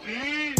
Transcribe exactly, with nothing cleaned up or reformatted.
G!